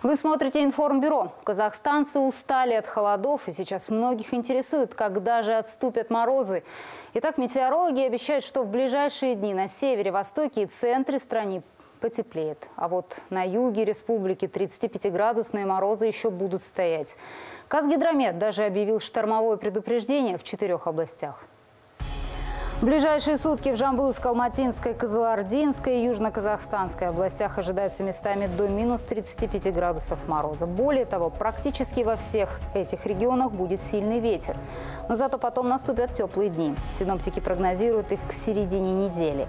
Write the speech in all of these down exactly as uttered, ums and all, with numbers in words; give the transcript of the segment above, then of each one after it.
Вы смотрите «Информбюро». Казахстанцы устали от холодов, и сейчас многих интересует, когда же отступят морозы. Итак, метеорологи обещают, что в ближайшие дни на севере, востоке и центре страны потеплеет. А вот на юге республики тридцатипятиградусные морозы еще будут стоять. Казгидромет даже объявил штормовое предупреждение в четырех областях. В ближайшие сутки в Жамбылской, Алматинской, Казалардинской и Южно-Казахстанской областях ожидается местами до минус тридцати пяти градусов мороза. Более того, практически во всех этих регионах будет сильный ветер. Но зато потом наступят теплые дни. Синоптики прогнозируют их к середине недели.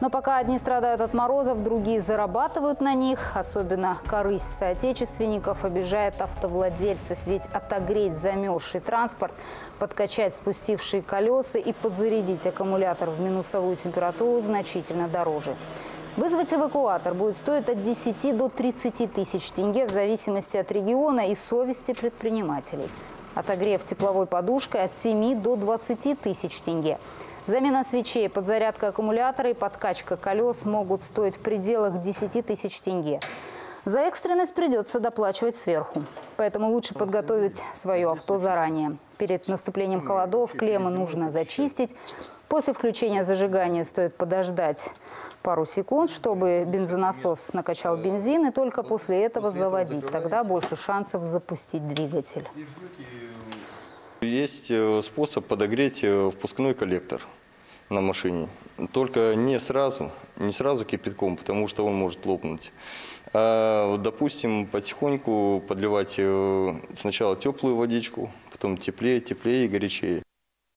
Но пока одни страдают от морозов, другие зарабатывают на них. Особенно корысть соотечественников обижает автовладельцев. Ведь отогреть замерзший транспорт, подкачать спустившие колеса и подзарядить аккумулятор в минусовую температуру значительно дороже. Вызвать эвакуатор будет стоить от десяти до тридцати тысяч тенге в зависимости от региона и совести предпринимателей. Отогрев тепловой подушкой от семи до двадцати тысяч тенге. Замена свечей, подзарядка аккумулятора и подкачка колес могут стоить в пределах десяти тысяч тенге. За экстренность придется доплачивать сверху. Поэтому лучше подготовить свое авто заранее. Перед наступлением холодов клеммы нужно зачистить. После включения зажигания стоит подождать пару секунд, чтобы бензонасос накачал бензин, и только после этого заводить. Тогда больше шансов запустить двигатель. Есть способ подогреть впускной коллектор на машине, только не сразу, не сразу кипятком, потому что он может лопнуть. А, допустим, потихоньку подливать сначала теплую водичку, потом теплее, теплее и горячее.